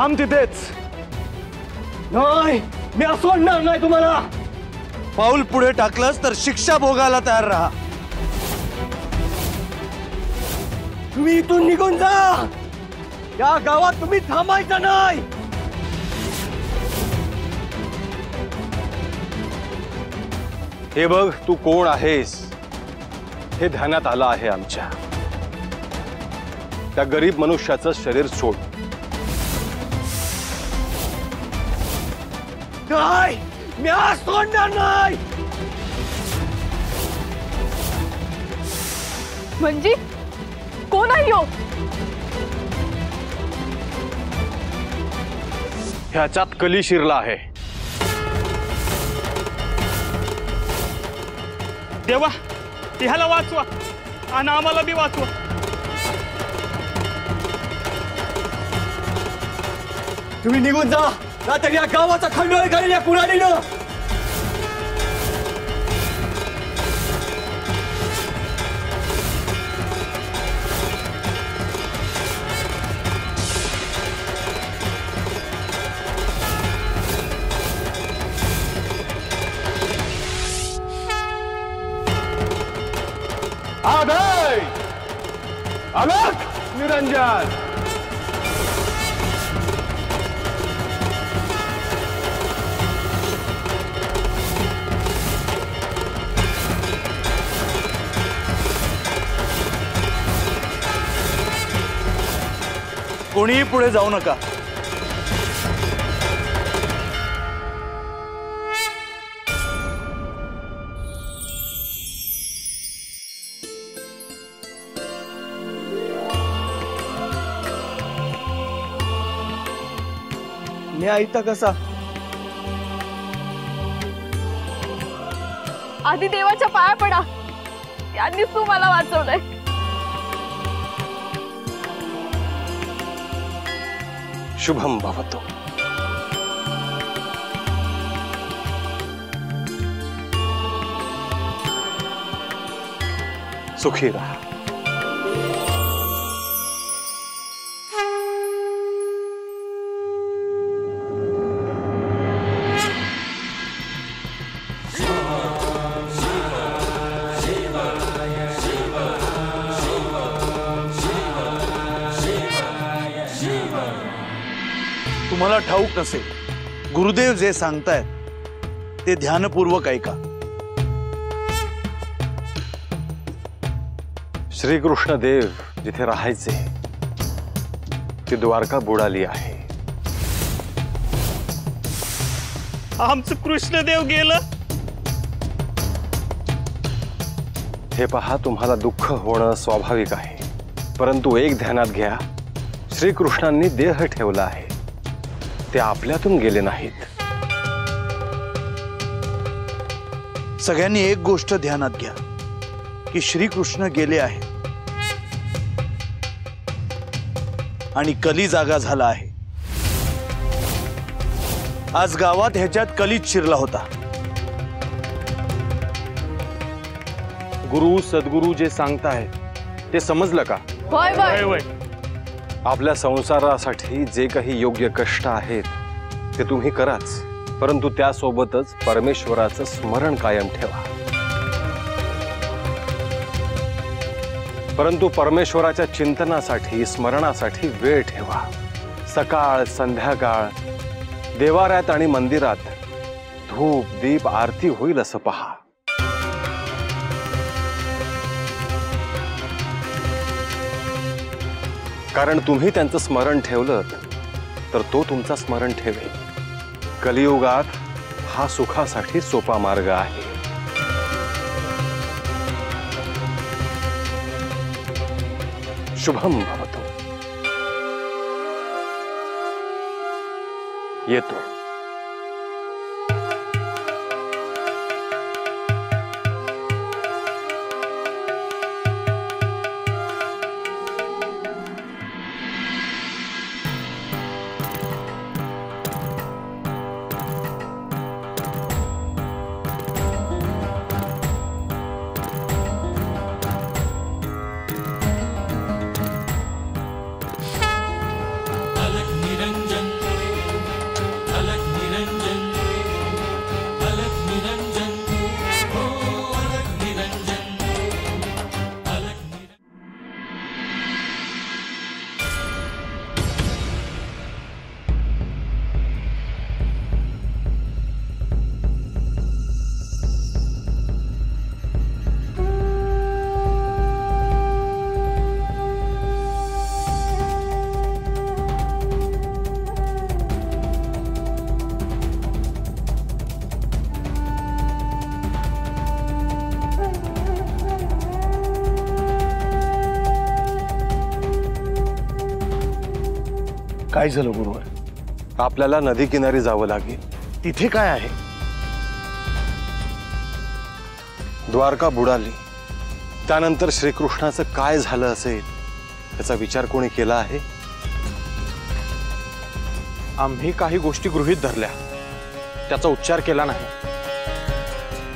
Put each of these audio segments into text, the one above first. थांबतेच नाही, मी सोडणार नाही तुम्हाला। पाऊल पुढे टाकलंस तर शिक्षा भोगायला तयार राहा। तुम्ही इथून निघून जा, या गावात तुम्ही थांबायचं नाही। हे बघ, तू कोण आहेस हे ध्यानात आलं आहे आमच्या। त्या गरीब मनुष्याचं शरीर सोड। काय मी आज सोडणार नाही। म्हणजे कोण आहे हो? ह्याच्यात कली शिरला आहे। देवा, ह्याला वाचवा आणि आम्हाला बी वाचवा। तुम्ही निघून जा, नाहीतर या गावाचा खंडोळ करेल या पुराणीनं। अलग निरंजन, कोणीही पुढे जाऊ नका। आयता कसा आधी देवाच्या पाया पडा, त्यांनी तू मला वाचवलंय। शुभम भवतो। सुखी रहा। तुम्हाला ठाऊक नसेल, गुरुदेव जे सांगतायत ते ध्यानपूर्वक ऐका। श्रीकृष्ण देव जिथे राहायचे ती द्वारका बुडाली आहे। आमचं कृष्णदेव गेलं। हे पहा, तुम्हाला दुःख होणं स्वाभाविक आहे, परंतु एक ध्यानात घ्या, श्रीकृष्णांनी देह ठेवला आहे, ते आपल्यातून गेले नाहीत। सगळ्यांनी एक गोष्ट ध्यानात घ्या की श्रीकृष्ण गेले आहे आणि कली जागा झाला आहे। आज गावात ह्याच्यात कलीच शिरला होता। गुरु सद्गुरु जे सांगतायत ते समजलं का? होय होय होय। आपल्या संसारासाठी जे काही योग्य कष्ट आहेत ते तुम्ही कराच, परंतु त्यासोबतच परमेश्वराचं स्मरण कायम ठेवा। परंतु परमेश्वराच्या चिंतनासाठी, स्मरणासाठी वेळ ठेवा। सकाळ संध्याकाळ देवाऱ्यात आणि मंदिरात धूप दीप आरती होईल असं पहा। कारण तुम्ही त्यांचं स्मरण ठेवलं तर तो तुमचं स्मरण ठेवेल। कलियुगात हा सुखासाठी सोपा मार्ग आहे। शुभम भवतो। येतो। काय झालं गुरुवर? आपल्याला नदी किनारी जावं लागेल। तिथे काय आहे? द्वारका बुडाली, त्यानंतर श्रीकृष्णाचं काय झालं असेल याचा विचार कोणी केला आहे? आम्ही काही गोष्टी गृहीत धरल्या, त्याचा उच्चार केला नाही।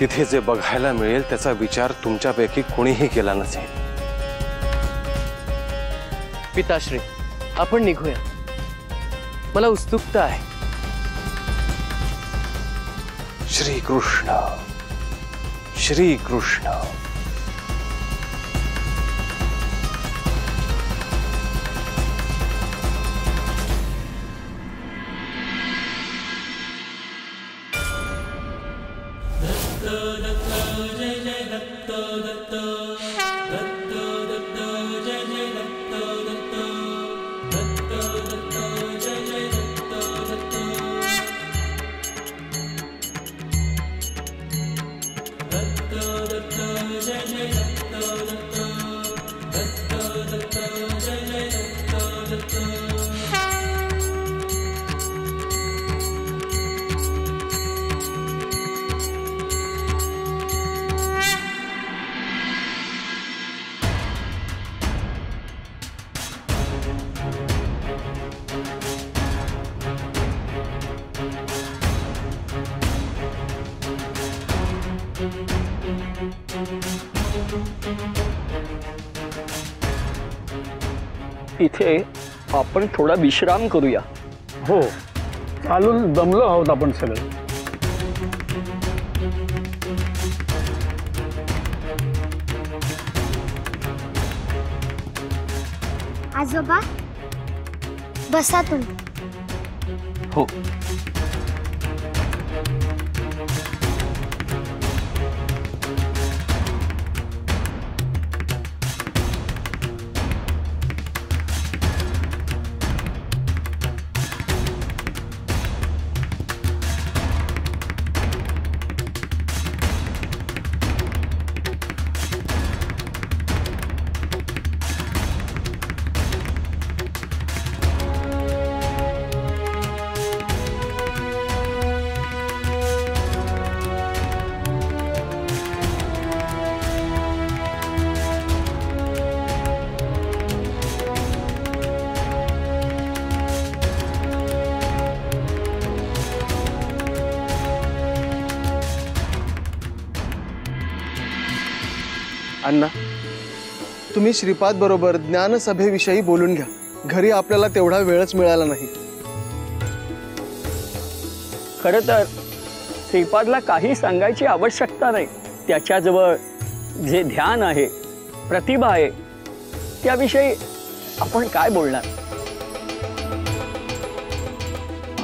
तिथे जे बघायला मिळेल त्याचा विचार तुमच्यापैकी कोणीही केला नसेल। पिताश्री, आपण निघूया, मला उत्सुकता आहे। श्रीकृष्ण श्रीकृष्ण। इथे आपण थोड़ा विश्राम करूया। हो, चालून दमलो आहोत आपण सगळे। आजोबा बसा तुम्ही। हो। अण्णा, तुम्ही श्रीपाद बरोबर ज्ञानसभेविषयी बोलून घ्या। घरी आपल्याला तेवढा वेळच मिळाला नाही। खरं तर श्रीपादला काही सांगायची आवश्यकता नाही। त्याच्याजवळ जे ध्यान आहे, प्रतिभा आहे, त्याविषयी आपण काय बोलणार?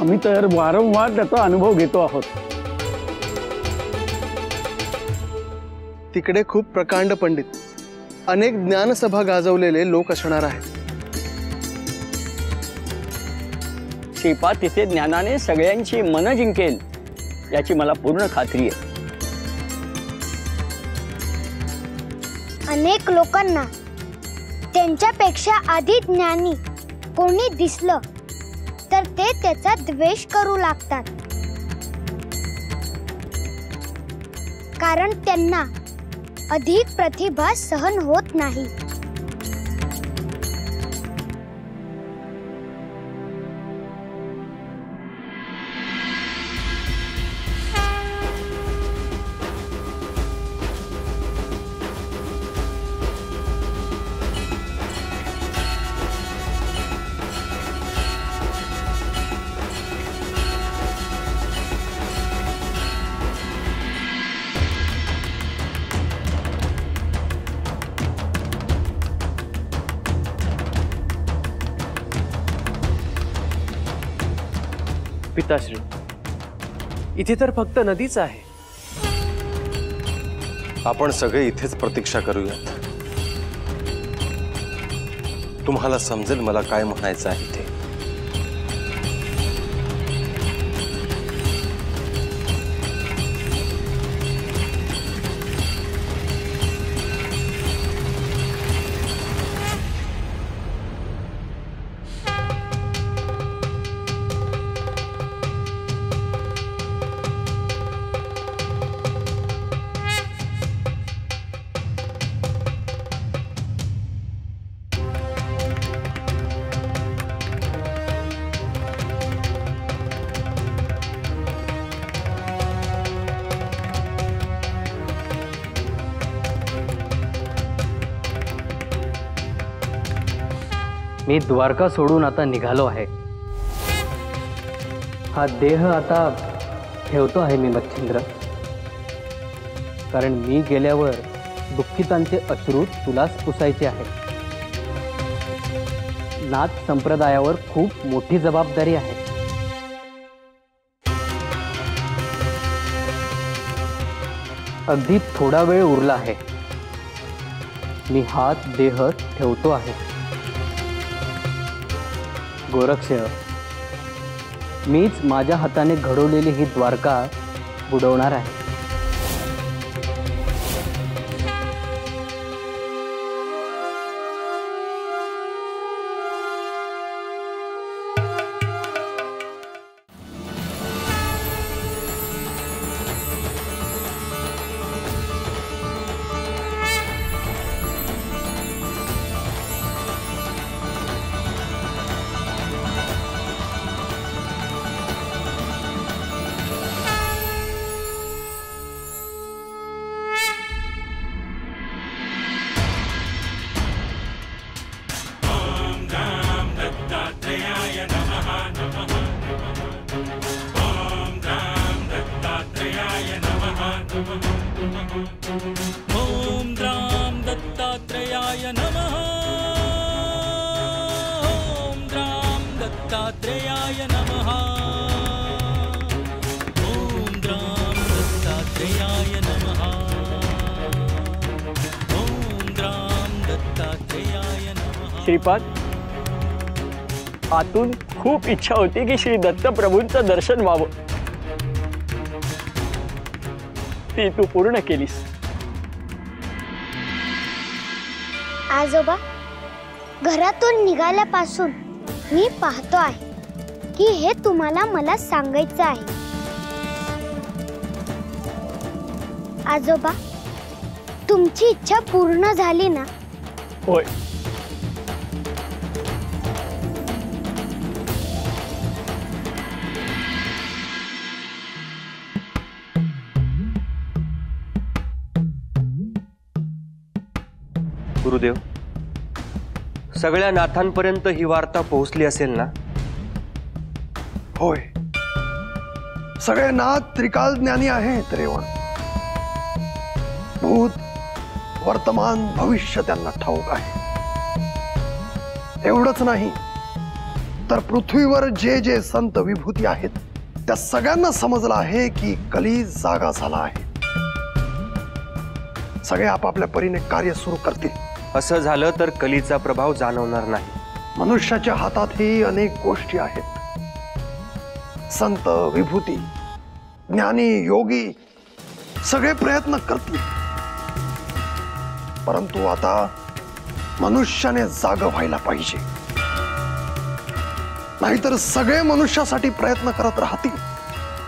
आम्ही तर वारंवार त्याचा अनुभव घेतो आहोत। तिकडे खूप प्रकांड पंडित, अनेक ज्ञानसभा गाजवलेले लोक असणार आहेत। श्रीपाद तिथे ज्ञानाने सगळ्यांची मन जिंकेल याची मला पूर्ण खात्री आहे। अनेक लोकांना त्यांच्यापेक्षा आधी ज्ञानी कोणी दिसलं तर ते त्याचा द्वेष करू लागतात, कारण त्यांना अधिक प्रतिभा सहन होत नाही। पिताश्री, इथे तर फक्त नदीच आहे। आपण सगळे इथेच प्रतीक्षा करूयात। तुम्हाला समजेल मला काय म्हणायचं आहे ते। मी द्वारका सोडून आता निघालो आहे। हा देह आता ठेवतो आहे मी मच्छिंद्र, कारण मी गेल्यावर दुःखितांचे अश्रू तुलाच पुसायचे आहे। नाथ संप्रदायावर खूप मोठी जबाबदारी आहे। अगदी थोडा वेळ उरला आहे, मी हात देह ठेवतो आहे। गोरक्ष, मीच माझ्या हाताने घडवलेली ही द्वारका बुडवणार आहे। श्रीपाद, आतून खूप इच्छा होती की श्री दत्त प्रभूंचं दर्शन व्हावं, ती तू पूर्ण केलीस। आजोबा, घरातून निघाल्यापासून मी पाहतो आहे की हे तुम्हाला मला सांगायचं आहे। आजोबा, तुमची इच्छा पूर्ण झाली ना? होय। गुरुदेव, सगळ्या नाथांपर्यंत ही वार्ता पोहोचली असेल ना? होय, सगळे नाथ त्रिकाल ज्ञानी आहेत रेवण। भूत, वर्तमान, भविष्य त्यांना ठाऊक आहे। एवढंच नाही तर पृथ्वीवर जे जे संत विभूती आहेत त्या सगळ्यांना समजलं आहे की कली जागा झाला आहे। सगळे आपापल्या परीने कार्य सुरू करतील। असं झालं तर कलीचा प्रभाव जाणवणार नाही। मनुष्याच्या हातातही अनेक गोष्टी आहेत, संत, विभूती, ज्ञानी, योगी सगळे प्रयत्न करतील, परंतु आता मनुष्याने जाग व्हायला पाहिजे, नाहीतर सगळे मनुष्यासाठी प्रयत्न करत राहतील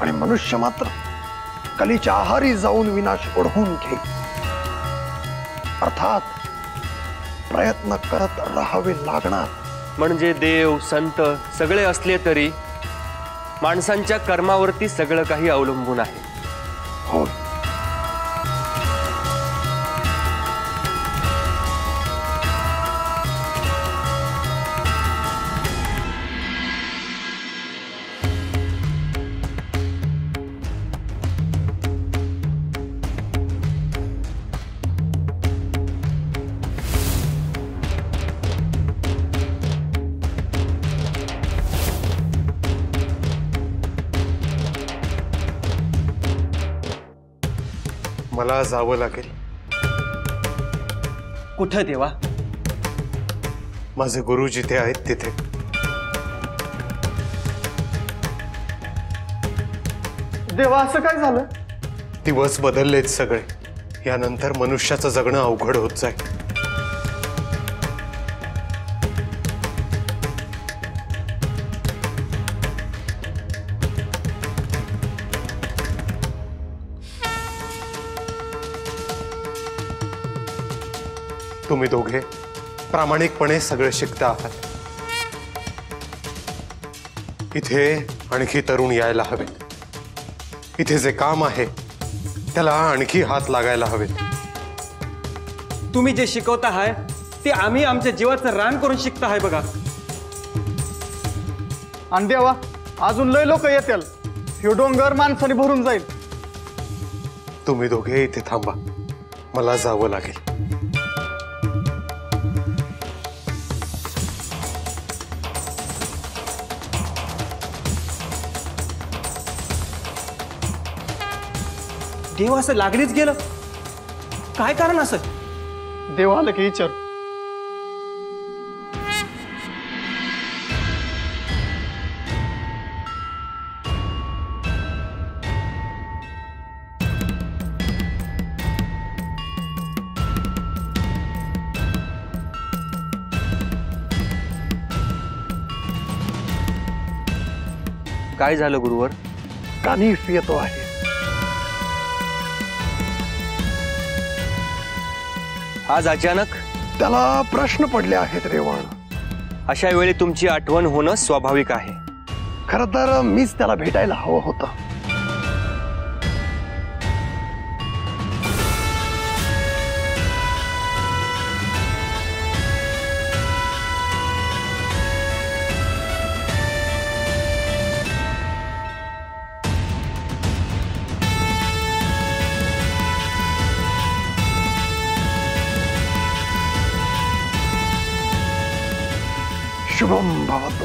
आणि मनुष्य मात्र कलीच्या आहारी जाऊन विनाश ओढवून घेईल। अर्थात प्रयत्न करत राहावे लागणार। म्हणजे देव, संत सगळे असले तरी माणसांच्या कर्मावरती सगळं काही अवलंबून आहे। हो। मला जावं लागेल। कुठं देवा? माझे गुरु जिथे आहेत तिथे। देवा, असं काय झालं? दिवस बदललेत सगळे, यानंतर मनुष्याचं जगणं अवघड होत जाय। तुम्ही दोघे प्रामाणिकपणे सगळे शिकता आहात। इथे आणखी तरुण यायला हवेत। इथे जे काम आहे त्याला आणखी हात लागायला हवेत। तुम्ही जे शिकवता आहात ते आम्ही आमच्या जीवाचं रान करून शिकता है बघा। आणि देवा अजून लय लोक येतील, हे डोंगर माणसाने भरून जाईल। तुम्ही दोघे इथे थांबा, मला जावं लागेल। देव असं लागलीच गेलं, काय कारण असं? देव आलं की विचार। काय झालं गुरुवर? कानिफ येतो आहे। आज अचानक त्याला प्रश्न पडले आहेत रेवण। अशा वेळी तुमची आठवण होणं स्वाभाविक आहे। खरं तर मीच त्याला भेटायला हवं होतं। शुभम भवतु।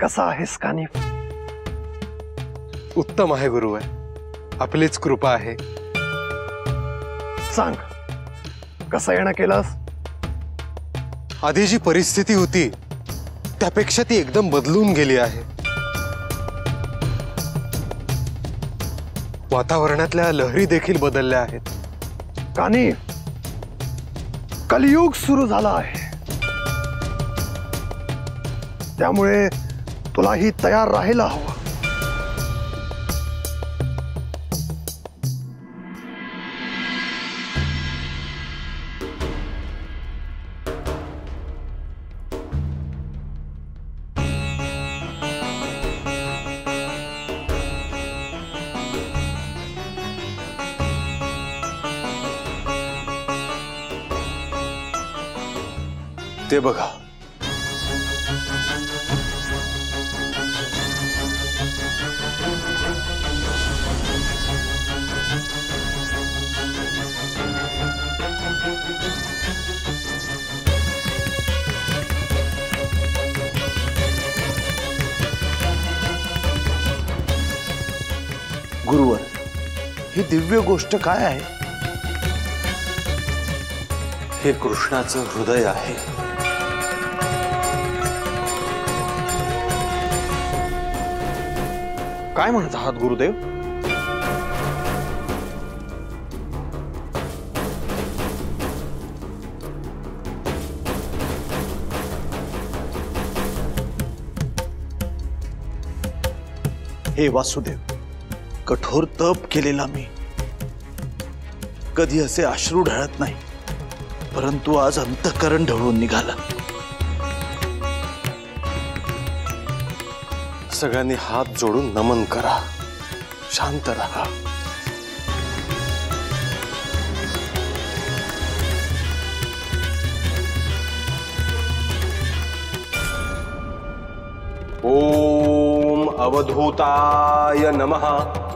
कसा आहेस कानिफ? उत्तम आहे गुरुवर, आपलीच कृपा आहे। सांग कसा येणं केलास? आधी जी परिस्थिती होती त्यापेक्षा ती एकदम बदलून गेली आहे। वातावरणातल्या लहरी देखील बदलल्या आहेत। कानी कलियुग सुरू झाला आहे, त्यामुळे तुलाही तयार राहायला हवं। ते बघा गुरुवर, ही दिव्य गोष्ट काय आहे? हे कृष्णाचं हृदय आहे। काय म्हणत आहात गुरुदेव? हे वासुदेव, कठोर तप केलेला मी कधी असे अश्रू ढळत नाही, परंतु आज अंतःकरण ढवळून निघाला। सगळ्यांनी हात जोडून नमन करा, शांत राहा। ओम अवधूताय नमः।